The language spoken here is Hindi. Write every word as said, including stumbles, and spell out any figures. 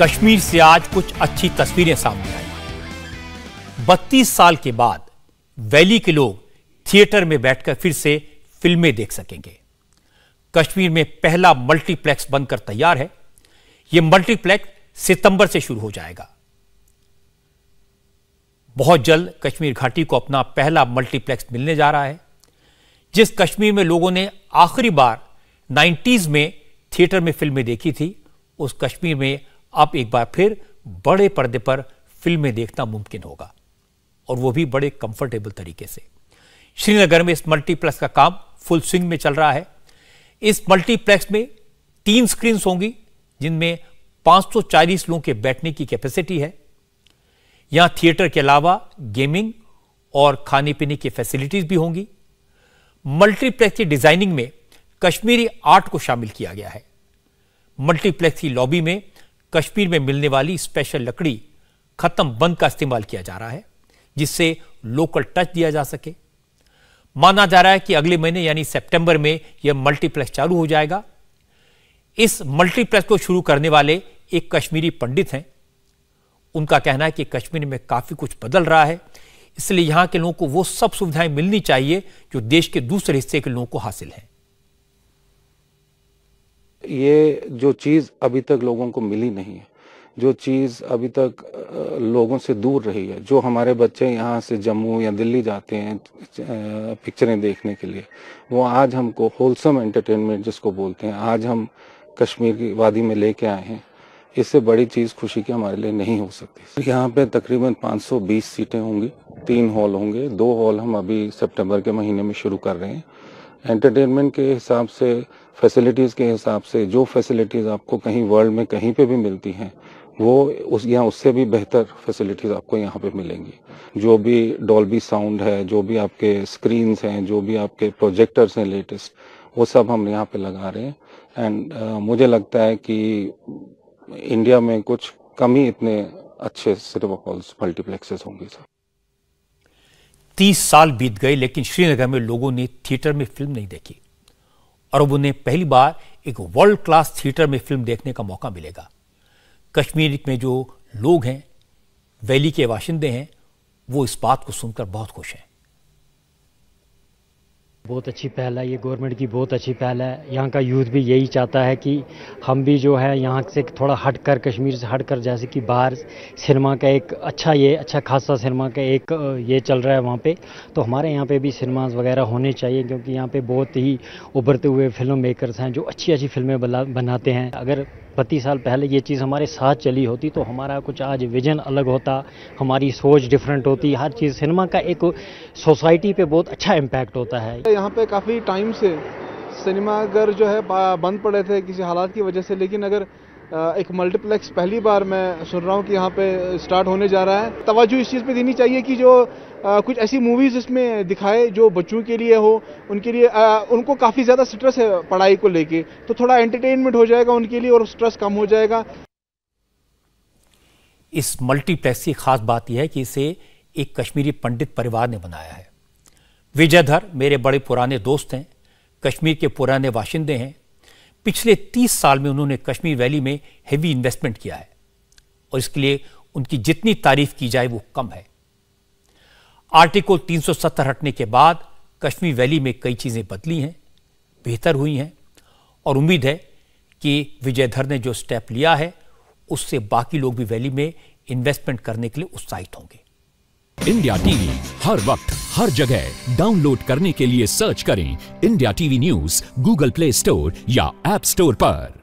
कश्मीर से आज कुछ अच्छी तस्वीरें सामने आई। बत्तीस साल के बाद वैली के लोग थिएटर में बैठकर फिर से फिल्में देख सकेंगे। कश्मीर में पहला मल्टीप्लेक्स बनकर तैयार है। यह मल्टीप्लेक्स सितंबर से शुरू हो जाएगा। बहुत जल्द कश्मीर घाटी को अपना पहला मल्टीप्लेक्स मिलने जा रहा है। जिस कश्मीर में लोगों ने आखिरी बार नाइन्टीज में थिएटर में फिल्में देखी थी, उस कश्मीर में अब एक बार फिर बड़े पर्दे पर फिल्में देखना मुमकिन होगा, और वो भी बड़े कंफर्टेबल तरीके से। श्रीनगर में इस मल्टीप्लेक्स का काम फुल स्विंग में चल रहा है। इस मल्टीप्लेक्स में तीन स्क्रीन्स होंगी जिनमें पाँच सौ चालीस लोगों के बैठने की कैपेसिटी है। यहां थिएटर के अलावा गेमिंग और खाने पीने की फैसिलिटीज भी होंगी। मल्टीप्लेक्स की डिजाइनिंग में कश्मीरी आर्ट को शामिल किया गया है। मल्टीप्लेक्स की लॉबी में कश्मीर में मिलने वाली स्पेशल लकड़ी खत्म बंद का इस्तेमाल किया जा रहा है, जिससे लोकल टच दिया जा सके। माना जा रहा है कि अगले महीने यानी सितंबर में यह मल्टीप्लेक्स चालू हो जाएगा। इस मल्टीप्लेक्स को शुरू करने वाले एक कश्मीरी पंडित हैं। उनका कहना है कि कश्मीर में काफी कुछ बदल रहा है, इसलिए यहां के लोगों को वो सब सुविधाएं मिलनी चाहिए जो देश के दूसरे हिस्से के लोगों को हासिल है। ये जो चीज़ अभी तक लोगों को मिली नहीं है, जो चीज़ अभी तक लोगों से दूर रही है, जो हमारे बच्चे यहाँ से जम्मू या दिल्ली जाते हैं पिक्चरें देखने के लिए, वो आज हमको होलसम एंटरटेनमेंट जिसको बोलते हैं, आज हम कश्मीर की वादी में लेके आए हैं। इससे बड़ी चीज़ खुशी की हमारे लिए नहीं हो सकती। यहाँ पे तकरीबन पाँच सौ बीस सीटें होंगी, तीन हॉल होंगे, दो हॉल हम अभी सितंबर के महीने में शुरू कर रहे हैं। एंटरटेनमेंट के हिसाब से, फैसिलिटीज़ के हिसाब से, जो फैसिलिटीज़ आपको कहीं वर्ल्ड में कहीं पे भी मिलती हैं, वो उस यहाँ उससे भी बेहतर फैसिलिटीज़ आपको यहाँ पे मिलेंगी। जो भी डॉल्बी साउंड है, जो भी आपके स्क्रीन्स हैं, जो भी आपके प्रोजेक्टर्स हैं लेटेस्ट, वो सब हम यहाँ पे लगा रहे हैं। एंड uh, मुझे लगता है कि इंडिया में कुछ कम ही इतने अच्छे सिनेमा हॉल्स मल्टीप्लेक्सेस होंगे। सर तीस साल बीत गए, लेकिन श्रीनगर में लोगों ने थिएटर में फिल्म नहीं देखी, और अब उन्हें पहली बार एक वर्ल्ड क्लास थिएटर में फिल्म देखने का मौका मिलेगा। कश्मीर में जो लोग हैं, वैली के बाशिंदे हैं, वो इस बात को सुनकर बहुत खुश हैं। बहुत अच्छी पहल है ये, गवर्नमेंट की बहुत अच्छी पहल है। यहाँ का यूथ भी यही चाहता है कि हम भी जो है यहाँ से थोड़ा हटकर, कश्मीर से हटकर, जैसे कि बाहर सिनेमा का एक अच्छा ये अच्छा खासा सिनेमा का एक ये चल रहा है वहाँ पे, तो हमारे यहाँ पे भी सिनेमाज वगैरह होने चाहिए, क्योंकि यहाँ पे बहुत ही उभरते हुए फिल्म मेकर्स हैं जो अच्छी अच्छी फिल्में बनाते हैं। अगर बत्तीस साल पहले ये चीज़ हमारे साथ चली होती तो हमारा कुछ आज विजन अलग होता, हमारी सोच डिफरेंट होती। हर चीज़ सिनेमा का एक सोसाइटी पे बहुत अच्छा इम्पैक्ट होता है। यहाँ पे काफ़ी टाइम से सिनेमाघर जो है बंद पड़े थे किसी हालात की वजह से, लेकिन अगर एक मल्टीप्लेक्स पहली बार मैं सुन रहा हूँ कि यहाँ पे स्टार्ट होने जा रहा है। तवज्जो इस चीज़ पर देनी चाहिए कि जो आ, कुछ ऐसी मूवीज़ इसमें दिखाए जो बच्चों के लिए हो, उनके लिए आ, उनको काफ़ी ज़्यादा स्ट्रेस है पढ़ाई को लेके, तो थोड़ा एंटरटेनमेंट हो जाएगा उनके लिए और स्ट्रेस कम हो जाएगा। इस मल्टीप्लेक्स की खास बात यह है कि इसे एक कश्मीरी पंडित परिवार ने बनाया है। विजयधर मेरे बड़े पुराने दोस्त हैं, कश्मीर के पुराने बाशिंदे हैं। पिछले तीस साल में उन्होंने कश्मीर वैली में हैवी इन्वेस्टमेंट किया है, और इसके लिए उनकी जितनी तारीफ की जाए वो कम है। आर्टिकल तीन सौ सत्तर हटने के बाद कश्मीर वैली में कई चीज़ें बदली हैं, बेहतर हुई हैं, और उम्मीद है कि विजयधर ने जो स्टेप लिया है उससे बाकी लोग भी वैली में इन्वेस्टमेंट करने के लिए उत्साहित होंगे। इंडिया टीवी हर वक्त हर जगह डाउनलोड करने के लिए सर्च करें India TV news Google play store या ऐप स्टोर पर।